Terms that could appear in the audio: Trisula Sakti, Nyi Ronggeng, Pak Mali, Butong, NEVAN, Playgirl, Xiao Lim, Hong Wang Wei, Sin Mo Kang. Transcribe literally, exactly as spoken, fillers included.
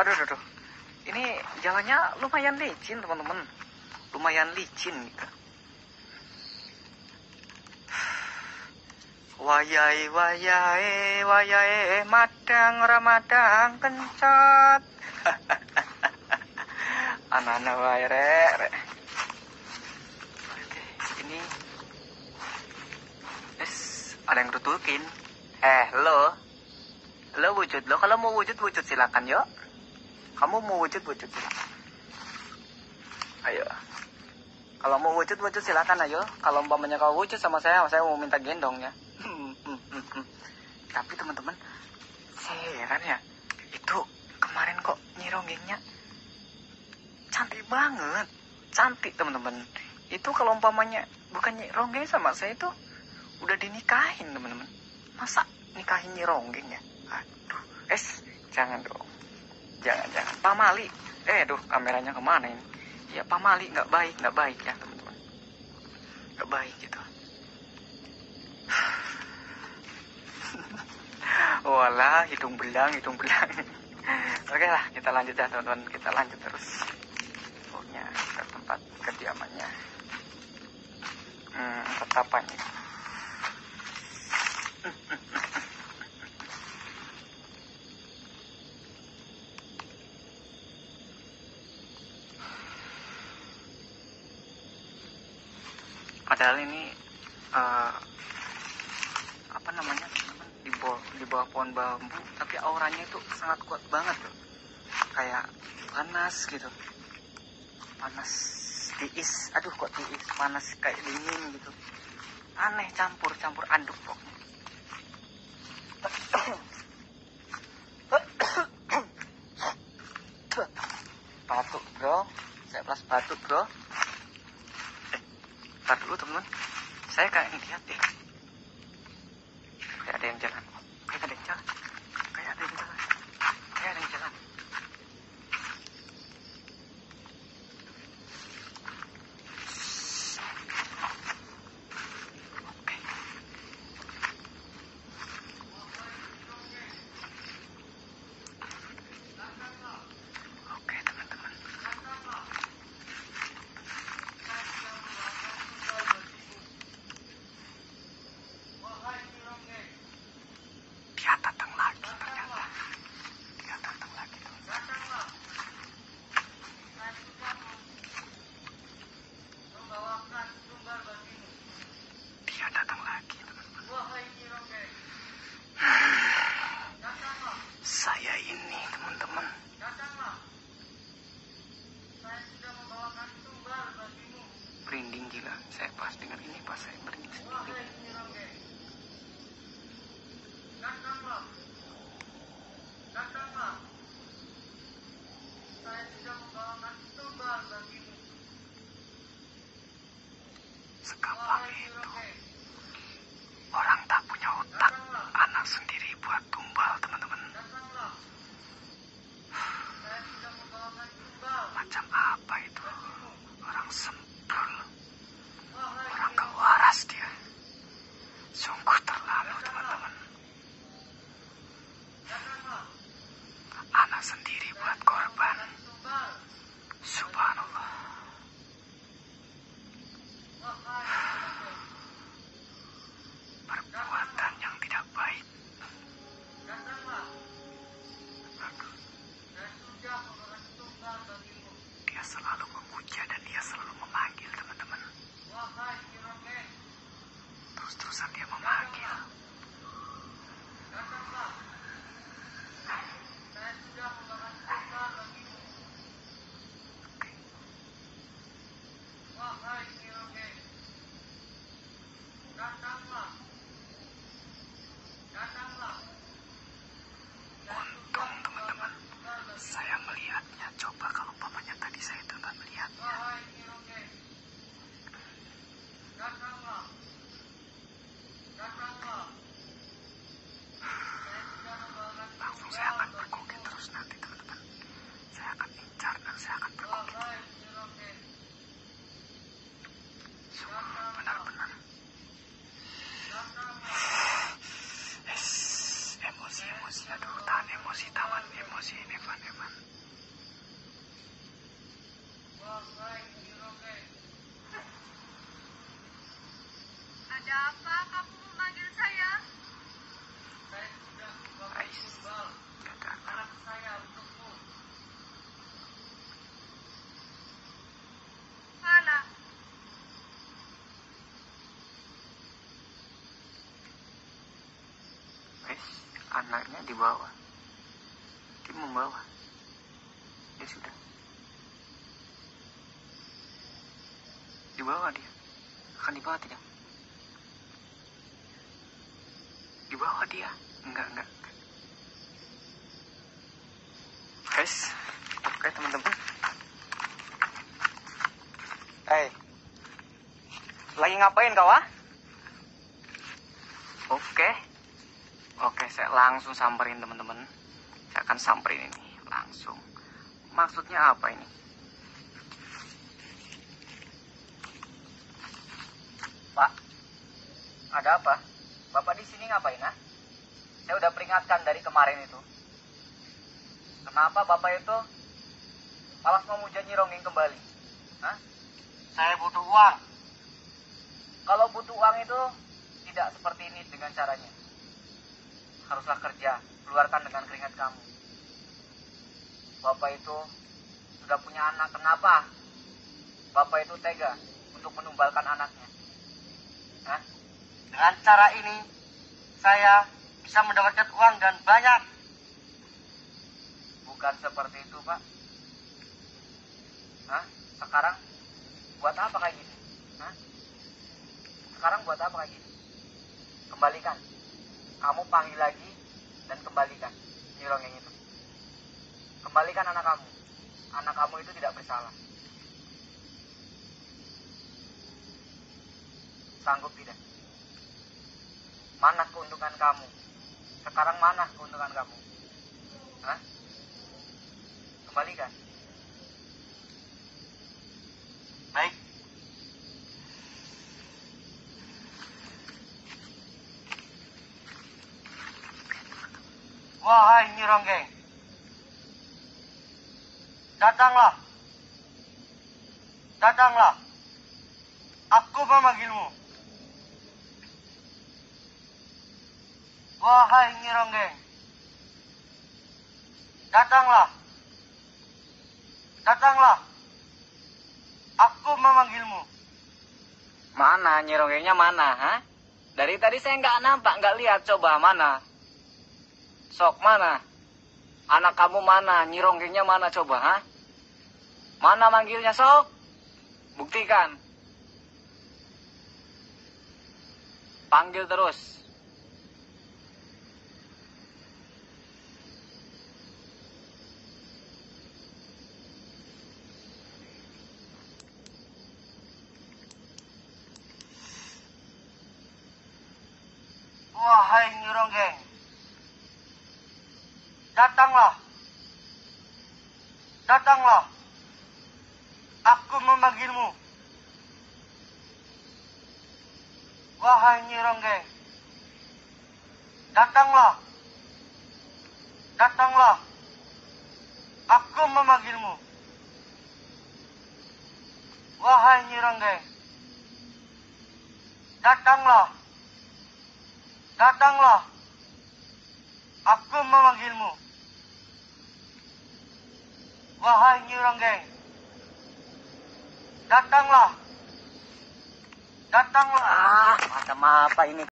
Aduh, aduh, aduh. Ini jalannya lumayan licin, teman-teman. Lumayan licin gitu. Wayai wayai wayai madang ramadang kencat. Anak-anak wae rek. Ini es ada yang rutukin. Eh lo, lo wujud lo. Kalau mau wujud wujud silakan yo. Kamu mau wujud wujud silakan. Ayo. Kalau mau wujud wujud silakan ayo. Kalau umpamanya kau wujud sama saya, saya mau minta gendongnya. Tapi teman-teman, saya kan ya, itu kemarin kok Nyi Ronggengnya cantik banget, cantik teman-teman. Itu kalau umpamanya bukan Nyi Ronggeng sama saya itu udah dinikahin teman-teman. Masa nikahin Nyi Ronggeng ya? Aduh, es jangan dong, jangan jangan. Pak Mali, eh, aduh kameranya kemana ini? Ya Pak Mali nggak baik, nggak baik ya teman-teman, nggak baik gitu. Walah, hidung belang, hidung belang. Oke lah, kita lanjut ya teman-teman, kita lanjut terus. Pokoknya ke tempat kediamannya. Hmm, tetapannya. Padahal ini uh, apa namanya? Di bawah, di bawah pohon bambu, tapi auranya itu sangat kuat banget loh. Kayak panas gitu, panas tiis, aduh kok tiis, panas kayak dingin gitu, aneh, campur campur anduk pokoknya. Batuk bro, saya plus batuk bro. Eh, ntar dulu teman, saya kayak ngeliat deh. Kayak ada yang jalan, kayak ada yang jalan, kayak ada yang jalan, kayak ada yang jalan. Oke. Oke teman-teman. Sekapal itu, orang tak punya otak, anak sendiri buat tumbal teman-teman. Macam apa itu? Orang semprul, orang gak waras dia. Sungguh terlalu teman-teman. Anak sendiri buat korban. Subhanallah. Perbuatan yang tidak baik. Dia selalu memuja dan dia selalu memanggil teman-teman. Terus-terusan dia memanggil. Saya sudah membahas tentang bagimu. sama si Nevan, Evan. Ada apa kamu memanggil saya? Saya sudah membawa anak saya untukmu. Mana? Guys, anaknya dibawa. Dia membawa. Dia sudah dibawa dia. Akan dibawa tidak? Dibawa dia, enggak enggak. Guys, oke teman-teman. Hey, lagi ngapain kau ah? Oke, oke saya langsung samperin teman-teman. Saya akan samperin ini langsung. Maksudnya apa ini? Pak, ada apa? Bapak di sini ngapain ah? Saya udah peringatkan dari kemarin itu. Kenapa Bapak itu malas memuja Nyi Ronggeng kembali? Hah? Saya butuh uang. Kalau butuh uang itu tidak seperti ini dengan caranya. Haruslah kerja, keluarkan dengan keringat kamu. Bapak itu sudah punya anak, kenapa? Bapak itu tega untuk menumbalkan anaknya. Hah? Dengan cara ini, saya bisa mendapatkan uang dan banyak. Bukan seperti itu, Pak. Hah? Sekarang, buat apa kayak gini? Hah? Sekarang buat apa kayak gini? Kembalikan. Kamu panggil lagi dan kembalikan Nyi Ronggeng itu. Kembalikan anak kamu. Anak kamu itu tidak bersalah. Sanggup tidak? Mana keuntungan kamu? Sekarang mana keuntungan kamu? Hah? Kembalikan. Baik. Wahai Nyi Ronggeng, datanglah. Datanglah. Aku memanggilmu. Wahai Nyi Ronggeng, datanglah, datanglah, aku memanggilmu. Mana Nyi Ronggengnya mana, ha? Dari tadi saya nggak nampak, nggak lihat, coba mana? Sok mana? Anak kamu mana? Nyi Ronggengnya mana, coba, ha? Mana manggilnya, sok? Buktikan. Panggil terus. Wahai Nyi Ronggeng, datanglah, datanglah, aku memanggilmu. Wahai Nyi Ronggeng, datanglah, datanglah, aku memanggilmu. Wahai Nyi Ronggeng, datanglah. Datanglah, aku memanggilmu. Wahai Nyi Ronggeng, datanglah, datanglah. Ah, macam apa ini?